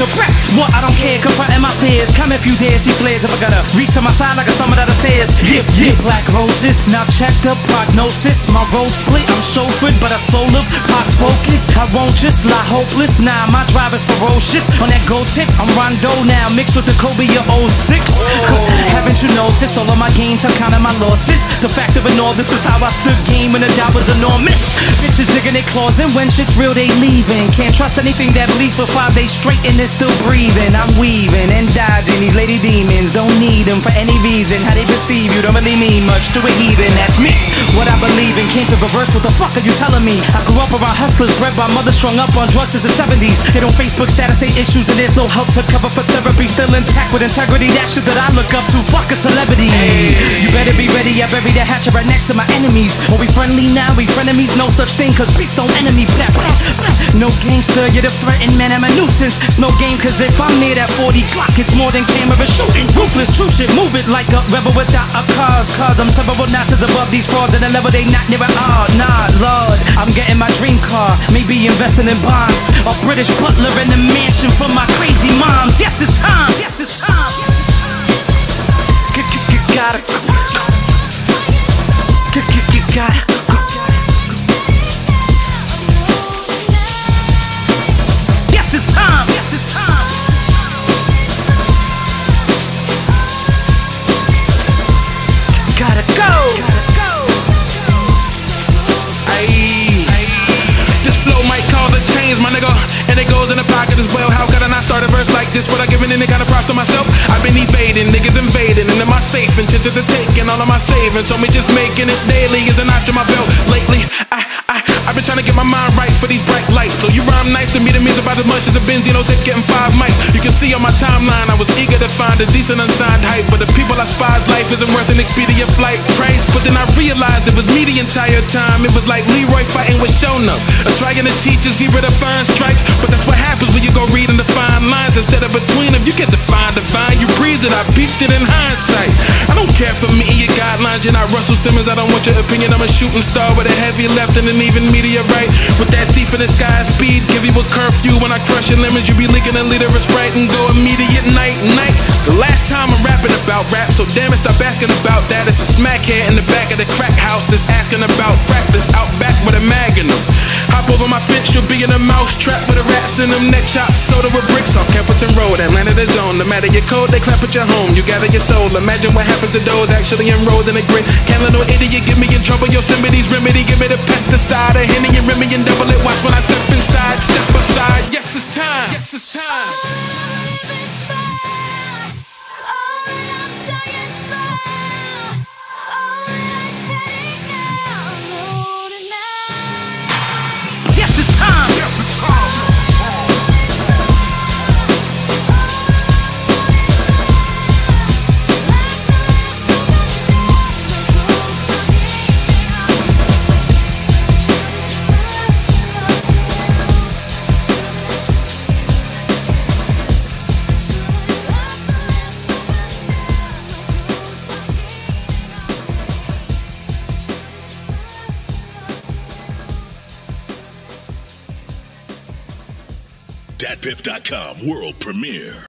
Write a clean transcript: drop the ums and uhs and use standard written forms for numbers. your breath. What, I don't care, confronting my fears. Come if you dare, see flares. If I gotta reach to my side like I stumbled out of stairs. Yip, yip, black roses. Now check the prognosis. My road split, I'm chauffeured, but I sold up. Pops focused, I won't just lie hopeless. Nah, my drive is ferocious. On that gold tip, I'm Rondo now, mixed with the Kobe of 06. Haven't you noticed all of my gains? I'm counting my losses. The fact of it all, this is how I stood game when the doubt was enormous. Bitches digging their claws and when shit's real, they leaving. Can't trust anything that bleeds for 5 days straight and it's still breathing. I'm weaving and dodging these lady demons. Don't need them for any reason. How they perceive you don't really mean much to a heathen. That's me. What I believe in can't be reversed. What the fuck are you telling me? I grew up around hustlers, bred by mothers, strung up on drugs since the 70s. They don't Facebook status, they issues, and there's no help to cover for therapy. Still intact with integrity. That shit that I look up to. Fuck a celebrity. Hey. You better be ready. I bury the hatchet right next to my enemies. Are we friendly now? We frenemies? No such thing, cause beef don't enemy. Blah, blah, blah. No gangster, you're the threatened man. I'm a nuisance. It's no game, cause if I'm near that 40 clock, it's more than camera shooting. Ruthless, true shit. Move it like a rebel without a cause. Cause I'm several notches above these frauds and the level they not near at all. Nah, Lord. I'm getting my dream car. Maybe investing in bonds. A British butler in the mansion for my crazy moms. Yes, it's time. Yes, it's time. Gotta. Yes, it's time. Yes, it's time. Gotta go. Ayy. This flow might cause a change, my nigga. And it goes in the pocket as well. How could I not start a verse like this without giving any kind of props to myself? I've been evading, niggas invading, and in my safe intentions are taking all of my savings. So me just making it daily is an option my belt. Lately, I've been trying to get my mind right for these bright lights. So you rhyme nice to me, the means about as much as a Benzino take getting 5 mics. You can see on my timeline, I was eager to find a decent unsigned hype, but the people I spy's life isn't worth an expedient flight price. But then I realized it was me the entire time. It was like Leroy fighting with Shona, trying to teach us zero to find stripes. But that's what happens when you go reading the fine lines instead of between them. You get define. You breathe it, I peeped it in hindsight. I don't care for me and your guidelines. You're not Russell Simmons, I don't want your opinion. I'm a shooting star with a heavy left and an even media right. With that thief in the sky speed, give you a curfew. When I crush your lemons, you be leaking a liter of Sprite and go immediate night. The last time I'm rapping about rap, so damn it, stop asking about that. It's a smackhead in the back of the crack house that's asking about rap that's out back with a magnum. Hop over my fence, you'll be in a mouse trap with the rats in them neck chops. Soda with bricks off Campbellton Road, Atlanta the zone. No matter your code, they clap at your home. You gather your soul. Imagine what happens to those actually enrolled in a grid. Can't let no idiot get me in trouble. Yosemite's remedy, give me the pesticide, a Henny and Remy and double it. Watch when I step inside, step aside. Yes, it's time. Yes, it's time. DatPiff.com world premiere.